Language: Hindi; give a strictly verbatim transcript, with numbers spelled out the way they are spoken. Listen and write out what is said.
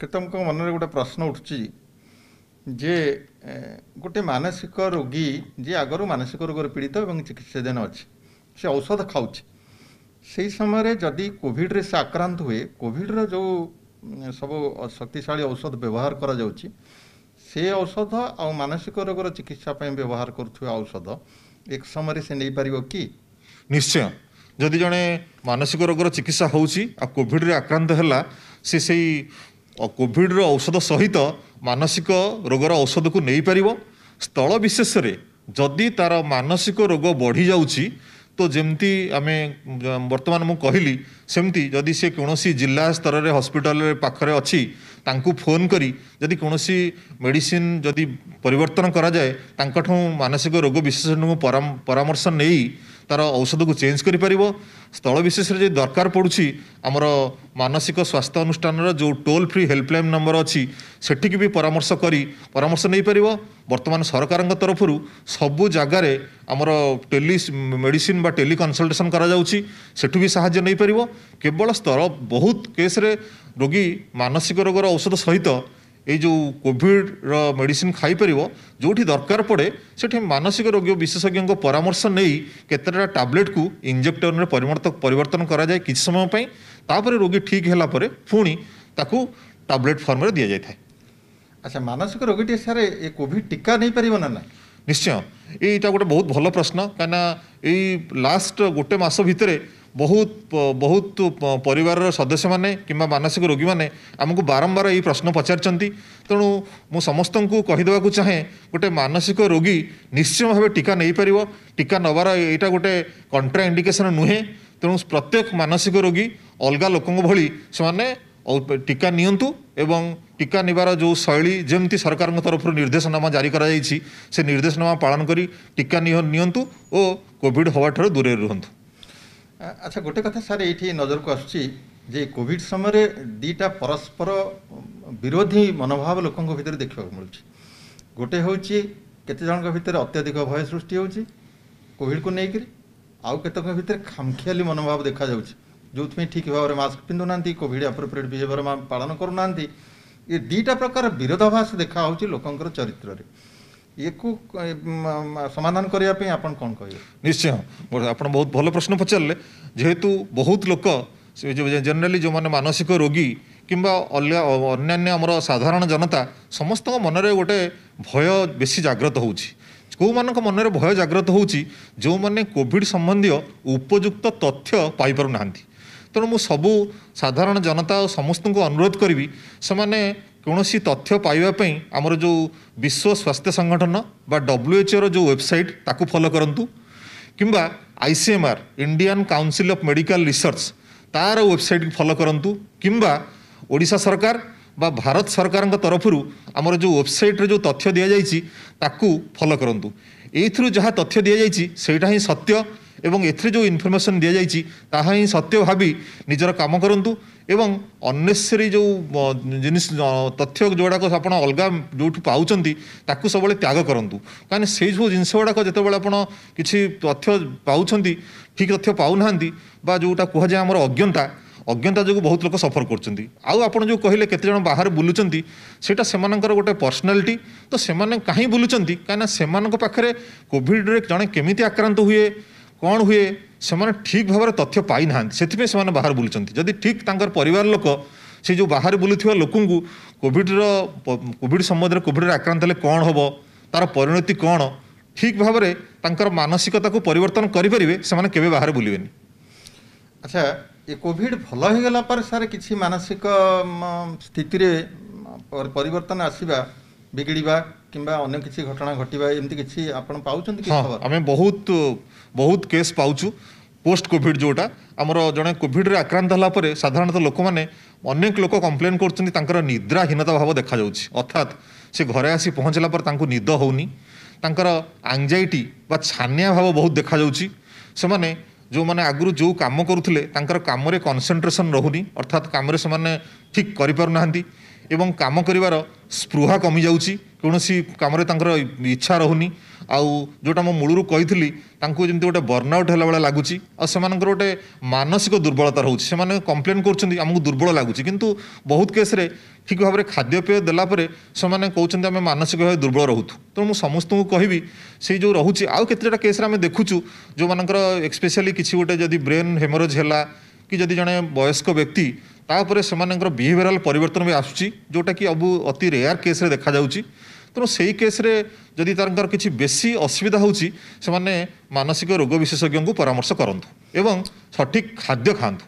केतमक मन में गोटे प्रश्न उठुची जे गोटे मानसिक रोगी जी आगर मानसिक रोग पीड़ित और चिकित्साधीन अच्छे से औषध खाऊे से समय जदि कोविड से आक्रांत हुए कोविड्र जो सब शक्तिशाली औषध व्यवहार करा जाउची से औषध आ मानसिक रोग चिकित्सा व्यवहार करुवा औषध एक समय से नहीं पार कि निश्चय जदि जड़े मानसिक रोग चिकित्सा हो कोविड्रे आक्रांत है सी से कोविड्र औषध सहित मानसिक रोगर औषध को नहीं पार स्थल विशेष जदि तार मानसिक रोग बढ़ी जाउची तो जमती आम बर्तमान मु कहली सेमती जदि से कौन जिला स्तर रे हॉस्पिटल रे पाखरे अच्छी तांकु फोन करी जदि कौन मेडिसिन जदि परिवर्तन करा जाए तांका ठो मानसिक रोग विशेषज्ञ परामर्श नहीं तार औषध को चेंज करि परिबो। स्थल विशेष रे जे दरकार पड़ुछि आमर मानसिक स्वास्थ्य अनुष्ठान रो जो टोल फ्री हेल्पलाइन नंबर अछि सेठिक भी परामर्श करी परामर्श नै परिबो। वर्तमान सरकार तरफ सबु जगह रे आमर टेली मेडिसिन बा टेली कंसल्टेशन करा जाउछि सेठु भी सहायता नै परिबो। केवल स्तर बहुत केस रे रोगी मानसिक रोगर औषध सहित ये जो कोविड रो मेडिसिन खाई परिवो जोठी दरकार पड़े सेठी मानसिक रोग विशेषज्ञ परामर्श नहीं केतरा टैबलेट को इंजेक्टर परिवर्तन परिवर्तन करा जाए किछ समय पई तापर रोगी ठीक हैला परे पुणी ताकू टैबलेट फॉर्म रे दिया जाय थाए। अच्छा मानसिक रोगीटे सारे ये कोविड टीका नहीं परिवो ना निश्चय एटा गोटे बहुत भल प्रश्न कहना यही लास्ट गोटे मास भितरे बहुत बहुत परिवार सदस्य माने किंबा मानसिक रोगी माने आमको बारंबार यही प्रश्न पचारचंती तेणु मु समस्त को कहीदेवा चाहे गोटे मानसिक रोगी निश्चय भाव टीका नहीं पार टीका नवार यहाँ गोटे कंट्राइंडिकेसन नुहे तेणु प्रत्येक मानसिक रोगी अलग लोक भली से टीका नियंतु एवं टीका निवार जो शैली जमती सरकार तरफ निर्देशनामा जारी कराई से निर्देशनामा पालन करी टीका नियंतु ओ कोविड हवा ठार दूर रुहतु। अच्छा गोटे कथा सारे ये नजर को आसुची जे कोविड समय दीटा परस्पर विरोधी मनोभाव लोकों भितर देखा मिलूँ गोटे हूँ केतेजन भितर अत्यधिक भय सृष्टि होउची कोविड को लेकर आउ केतक भितर खामखियाली मनोभाव देखा जाउची जो ठीक भाव में मास्क पिंधुना कोविड एप्रोप्रिएट बिहेवियर पालन करूना ये दीटा प्रकार विरोधाभास देखा होउची लोकंकर चरित्र ये को समाधान करने आपण कौन कहे निश्चय आप बहुत भल प्रश्न पचारे जेहेतु बहुत लोक जनरली जो माने मानसिक रोगी किंबा अन्यान्य आमर साधारण जनता समस्त मन में गोटे भय बेसी जाग्रत हो कौ मान मन में भय जाग्रत होउची जो माने कोविड संबंधी उपयुक्त तथ्य पाई पारु नाहंती तेणु मु सबु साधारण जनता और समस्त को अनुरोध करी से माने कौन सी तथ्य पाइबापी आमर जो विश्व स्वास्थ्य संगठन बा डब्ल्यूएचओ रो जो वेबसाइट ताकू फॉलो करंतु किंबा ICMR Indian council of medical research तार वेबसाइट फॉलो करंतु किंबा ओडिशा सरकार बा भारत सरकार तरफ आमर जो वेबसाइट रे जो तथ्य दिया जायछि ताकू फॉलो करंतु एथरू जहा तथ्य दिया जायछि सेटा ही सत्य एवं एथिरे जो इनफर्मेशन दि जाइए ताहा ही सत्य भावी निजर काम करंतु एवं अननेसेसरी जो जिन तथ्य जोड़ाक आप अलग जो पाँच ताकू सब त्याग करंतु कहीं से जो जिनस गुड़ाक जो आप किसी तथ्य पाँच ठीक तथ्य पाऊना जोटा कहुए आम अज्ञता अज्ञता जो बहुत लोग सफर कर जो कहले केतेजन बाहर बुलुचंती सेटा सेमानकर गोटे पर्सनालिटी तो सेमाने काहीं बुलुचंती कहीं सेमानक पाखरे कोविड रे जणे केमिति आक्रांत हुए कौन हुए से ठीक भाव तथ्य पाई ना से बाहर बुलुचंती जदि ठीक तांकर परिवार लोक से जो बाहर बुलुवा लोक कोविड कोविड संबंध कोविड आक्रांत हेले कौन हम तार परिणति कौन ठीक भाव में तांकर मानसिकता को परिवर्तन करें से केवे बाहर बुलबेनि। अच्छा ये कोविड भल हो गला पर सारे किसी मानसिक स्थिति रे परिवर्तन आसीबा बिगड़वा किंबा अन्य किसी घटना घटवा एमती किसी आपण पाउचंती कि खबर हमें बहुत बहुत केस पाउचु पोस्ट कोविड जोटा आमर जड़े कोविड आक्रांत होगापर साधारणतः लोक मैंने अनेक लोक कंप्लेन कर निद्राहीनता भाव देखा अर्थात से घरे आसी पहुँचला पर तांकु निद होनी एंजाइटी बा छानिया भाव बहुत देखा से माने जो माने आगुरी जो काम करुले कम कन्संट्रेसन रोनी अर्थात कम से ठीक करि एवं काम करिवार स्पृहा कमी जाउची कोनोसी कामरे तांकर इच्छा रहुनी आउ जोटा मो मूलुरु कहितली तांकु जेमति गोटे बर्नआउट होला वाला लागुची आ सेमानकर गोटे मानसिक दुर्बलता रहउची सेमाने कंप्लेन करचंदी हमकु दुर्बल लागुची किंतु बहुत केस रे ठीक भाबरे खाद्यपेय देला परे सेमाने कहउचंदी आमे मानसिक भाबे दुर्बल रहउथु तो मु समस्त को कहबी से जो रहउची आउ केतेटा केस रे आमे देखुचु जो मानकर स्पेशली किछि गोटे जदी ब्रेन हेमोरेज होला कि जदी जने वयस्क व्यक्ति तापर से बिहेवियरल परिवर्तन भी आसुची जोटा कि अब अति रेयर केस रे देखा जाउची तो सही केस रे जदी तारंकर किछि बेसी असुविधा होउची से माने मानसिक रोग विशेषज्ञ को परामर्श करंतु एवं सठिक खाद्य खांतु